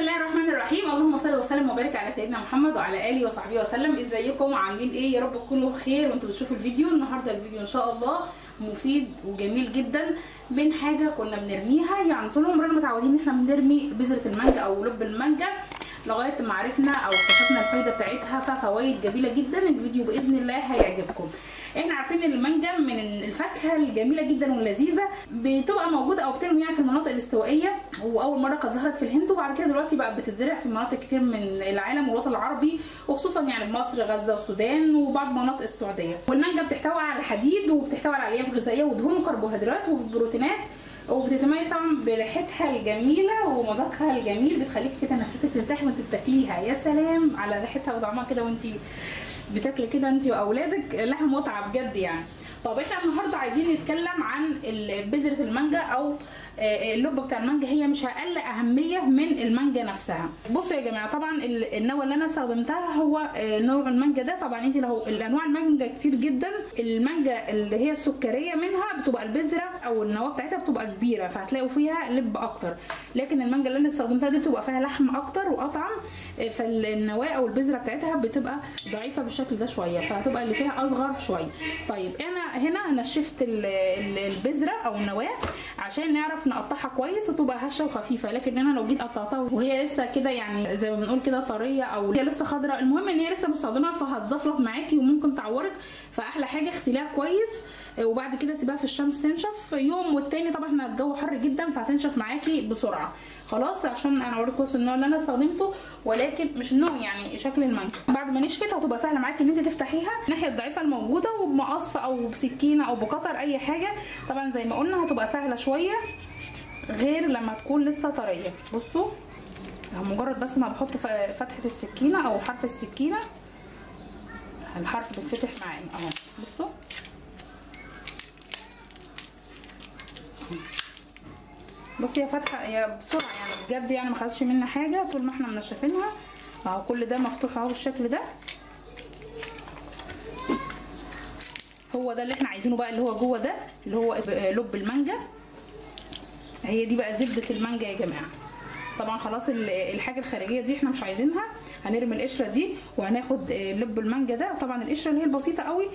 بسم الله الرحمن الرحيم. اللهم صل وسلم وبارك على سيدنا محمد وعلى اله وصحبه وسلم. ازيكم عاملين ايه؟ يا رب تكونوا بخير وانتوا بتشوفوا الفيديو النهارده. الفيديو ان شاء الله مفيد وجميل جدا من حاجه كنا بنرميها، يعني طول عمرنا متعودين ان احنا بنرمي بذره المانجا او لب المانجا لغايه ما عرفنا او اكتشفنا الفايده بتاعتها، ففوايد جميله جدا. الفيديو باذن الله هيعجبكم. احنا عارفين ان المانجا من الفاكهه الجميله جدا واللذيذه، بتبقى موجوده او بتنمو يعني في المناطق الاستوائيه، واول مره كانت ظهرت في الهند وبعد كده دلوقتي بقى بتتزرع في مناطق كتير من العالم والوطن العربي، وخصوصا يعني في مصر غزه والسودان وبعض مناطق السعوديه. والمانجا بتحتوي على الحديد وبتحتوي على الياف غذائيه ودهون وكربوهيدرات وبروتينات، وبتتميز طبعا بريحتها الجميله ومذاقها الجميل، بتخليكي كده نفسيتك ترتاح وانت بتاكليها. يا سلام على ريحتها وطعمها كده وانت بتاكلي كده انت واولادك، لها متعه بجد يعني. طب احنا النهارده عايزين نتكلم عن بذره المانجا او اللب بتاع المانجا، هي مش اقل اهميه من المانجا نفسها. بصوا يا جماعه، طبعا النوع اللي انا استخدمتها هو نوع المانجا ده. طبعا انت لو الانواع المانجا كتير جدا، المانجا اللي هي السكريه منها بتبقى البذره او النواه بتاعتها بتبقى كبيره، فهتلاقوا فيها لب اكتر، لكن المانجا اللي انا استخدمتها دي بتبقى فيها لحم اكتر واطعم، فالنواه او البذره بتاعتها بتبقى ضعيفه بالشكل ده شويه، فهتبقى اللي فيها اصغر شويه. طيب انا هنا نشفت البذره او النواه عشان نعرف نقطعها كويس وتبقى هشه وخفيفه، لكن انا لو جيت قطعتها وهي لسه كده يعني زي ما بنقول كده طريه او هي لسه خضراء، المهم ان هي لسه مستخدمه فهتزفلط معاكي وممكن تعورك، فاحلى حاجه اغسليها كويس وبعد كده سيبها في الشمس تنشف يوم والتاني. طبعا احنا الجو حر جدا فهتنشف معاكي بسرعه. خلاص عشان انا اوريكم بس النوع اللي انا استخدمته، ولكن مش النوع يعني شكل المانجا. بعد ما نشفت هتبقى سهله معاكي ان انت تفتحيها الناحيه الضعيفه الموجوده وبمقص او بسكينه او بقطر اي حاجه، طبعا زي ما قلنا هتبقى سهله شويه غير لما تكون لسه طريه. بصوا مجرد بس ما بحط فتحه السكينه او حرف السكينه الحرف بيتفتح معايا اهو. بصوا بصي يا فتحه يا بسرعه يعني بجد، يعني ما خدش منها حاجه طول ما احنا منشفينها اهو، كل ده مفتوح اهو بالشكل ده. هو ده اللي احنا عايزينه بقى، اللي هو جوه ده اللي هو لب المانجا، هي دي بقى زبده المانجا يا جماعه. طبعا خلاص الحاجه الخارجيه دي احنا مش عايزينها، هنرمي القشره دي وهناخد لب المانجا ده. طبعا القشره اللي هي البسيطه قوي،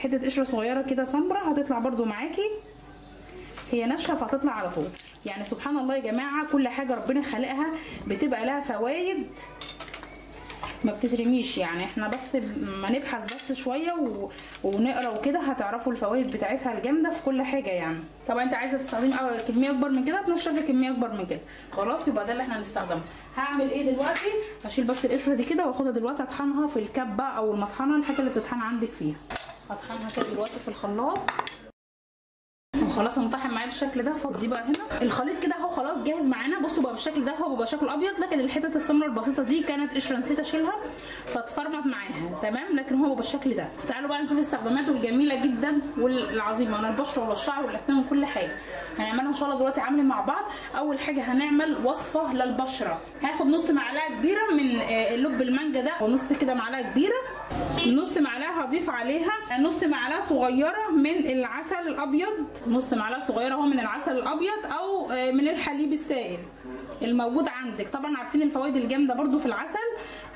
حته قشره صغيره كده سمراء هتطلع برده معاكي، هي ناشفه فهتطلع على طول. يعني سبحان الله يا جماعه، كل حاجه ربنا خلقها بتبقى لها فوايد ما بتترميش، يعني احنا بس ما نبحث بس شويه ونقرا وكده هتعرفوا الفوايد بتاعتها الجامده في كل حاجه يعني. طبعا انت عايزه تستخدمي كميه اكبر من كده تنشفي كميه اكبر من كده. خلاص يبقى ده اللي احنا هنستخدمه. هعمل ايه دلوقتي؟ هشيل بس القشره دي كده واخدها دلوقتي اطحنها في الكبه او المطحنه، الحاجه اللي بتطحن عندك فيها هطحنها كده دلوقتي في الخلاط. خلاص هنطحن معايا بالشكل ده، فاضي بقى هنا الخليط كده اهو خلاص جاهز معانا. بصوا بقى بالشكل ده، هو بقى شكله ابيض، لكن الحتت السمراء البسيطه دي كانت قشره نسيت اشيلها فاتفرمت معاها، تمام، لكن هو بالشكل ده. تعالوا بقى نشوف استخداماته الجميله جدا والعظيمه للبشره والشعر والاسنان وكل حاجه هنعملها ان شاء الله دلوقتي. عاملين مع بعض، اول حاجه هنعمل وصفه للبشره. هاخد نص معلقه كبيره من اللب المانجا ده ونص كده معلقه كبيره، نص معلقه هضيف عليها نص معلقه صغيره من العسل الابيض، نص معلقه صغيره اهو من العسل الابيض او من الحليب السائل الموجود عندك. طبعا عارفين الفوائد الجامده برده في العسل.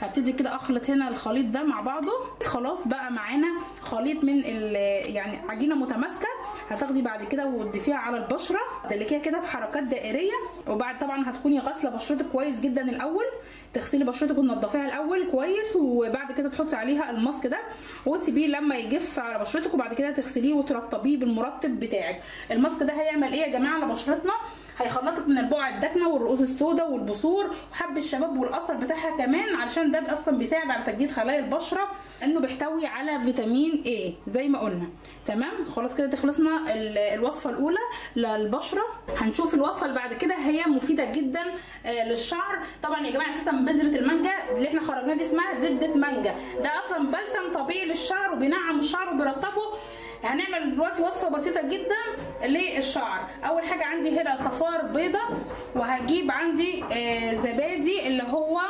هبتدي كده اخلط هنا الخليط ده مع بعضه. خلاص بقى معانا خليط من يعني عجينه متماسكه، هتاخدي بعد كده وتضيفيها على البشره تدلكيها كده بحركات دائريه. وبعد طبعا هتكوني غاسله بشرتك كويس جدا الاول، تغسلي بشرتك وتنضفيها الاول كويس، وبعد كده تحطي عليها الماسك ده وتسيبيه لما يجف على بشرتك، وبعد كده تغسليه وترطبيه بالمرطب بتاعك. الماسك ده هيعمل ايه يا جماعه على بشرتنا؟ هيخلصك من البقع الداكنه والرؤوس السوداء والبثور وحب الشباب والاثر بتاعها كمان، علشان ده اصلا بيساعد على تجديد خلايا البشره انه بيحتوي على فيتامين اي زي ما قلنا. تمام خلاص كده تخلصنا الوصفه الاولى للبشره. هنشوف الوصفه اللي بعد كده، هي مفيده جدا للشعر. طبعا يا جماعه اساسا بذره المانجا اللي احنا خرجناها دي اسمها زبده مانجا، ده اصلا بلسم طبيعي للشعر وبينعم الشعر وبيرطبه. هنعمل دلوقتي وصفه بسيطه جدا للشعر. اول حاجه عندي هنا صفار بيضه، وهجيب عندي زبادي اللي هو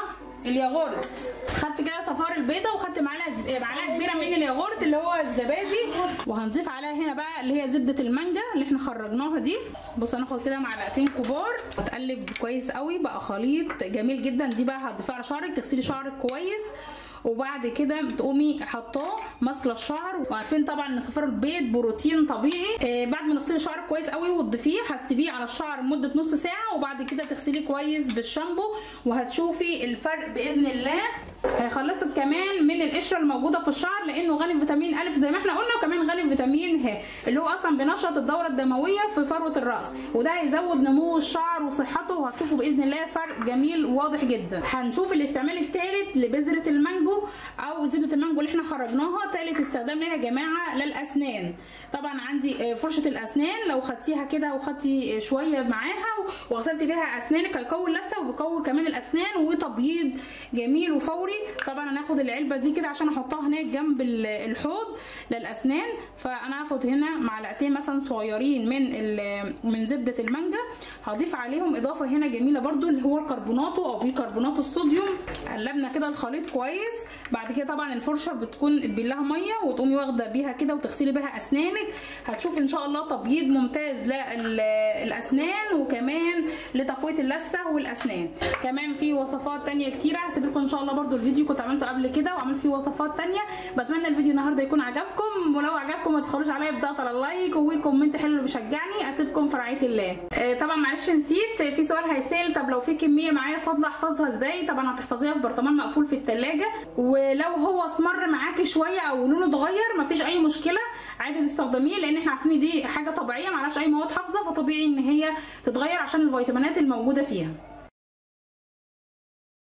الياجورت، خدت كده صفار البيضه وخدت معلقه كبيره من الياجورت اللي هو الزبادي، وهنضيف عليها هنا بقى اللي هي زبده المانجا اللي احنا خرجناها دي. بص هناخد كده معلقتين كبار وتقلب كويس قوي بقى خليط جميل جدا. دي بقى هتضيفيه على شعرك، تغسلي شعرك كويس وبعد كده تقومي حطاه ماسكه الشعر. وعارفين طبعا ان صفار البيض بروتين طبيعي. بعد ما تغسلي شعرك كويس قوي وتضيفيه هتسيبيه على الشعر مده نص ساعه، وبعد كده تغسليه كويس بالشامبو وهتشوفي الفرق باذن الله. هيخلصك كمان من القشره الموجوده في الشعر لانه غني بفيتامين أ زي ما احنا قلنا، وكمان غني بفيتامين ه اللي هو اصلا بينشط الدوره الدمويه في فروه الراس، وده هيزود نمو الشعر وصحته، وهتشوفوا باذن الله فرق جميل واضح جدا. هنشوف الاستعمال الثالث لبذره المانجو او زبده المانجو اللي احنا خرجناها. ثالث استخدام ليها يا جماعه للاسنان. طبعا عندي فرشه الاسنان، لو خدتيها كده وخدتي شويه معاها وغسلت بيها اسنانك هيقوي اللثه وبيقوي كمان الاسنان وتبييض جميل وفوري. طبعا انا هاخد العلبه دي كده عشان احطها هناك جنب الحوض للاسنان، فانا هاخد هنا معلقتين مثلا صغيرين من زبده المانجا، هضيف عليهم اضافه هنا جميله برده اللي هو الكربوناتو او بيكربونات الصوديوم. قلبنا كده الخليط كويس، بعد كده طبعا الفرشه بتكون بلاها ميه وتقومي واخده بيها كده وتغسلي بيها اسنانك، هتشوفي ان شاء الله تبييض ممتاز للاسنان وكمان لتقويه اللثه والاسنان. كمان في وصفات ثانيه كتيره هسيب لكم ان شاء الله برده الفيديو كنت عملته قبل كده وعملت فيه وصفات ثانيه. بتمنى الفيديو النهارده يكون عجبكم، ولو عجبكم ما تتخلوش عليا بضغط على اللايك وكومنت حلو اللي بيشجعني. اسيبكم في رعايه الله. طبعا معلش نسيت في سؤال هيسال، طب لو في كميه معايا فاضله احفظها ازاي؟ طبعا هتحفظيها في برطمان مقفول في الثلاجه، ولو هو اسمر معاكي شويه او لونه اتغير مفيش اي مشكله عادي تستخدميه، لان احنا عارفين دي حاجه طبيعيه معلهاش اي مواد حافظه، فطبيعي ان هي تتغير عشان الفيتامينات الموجوده فيها.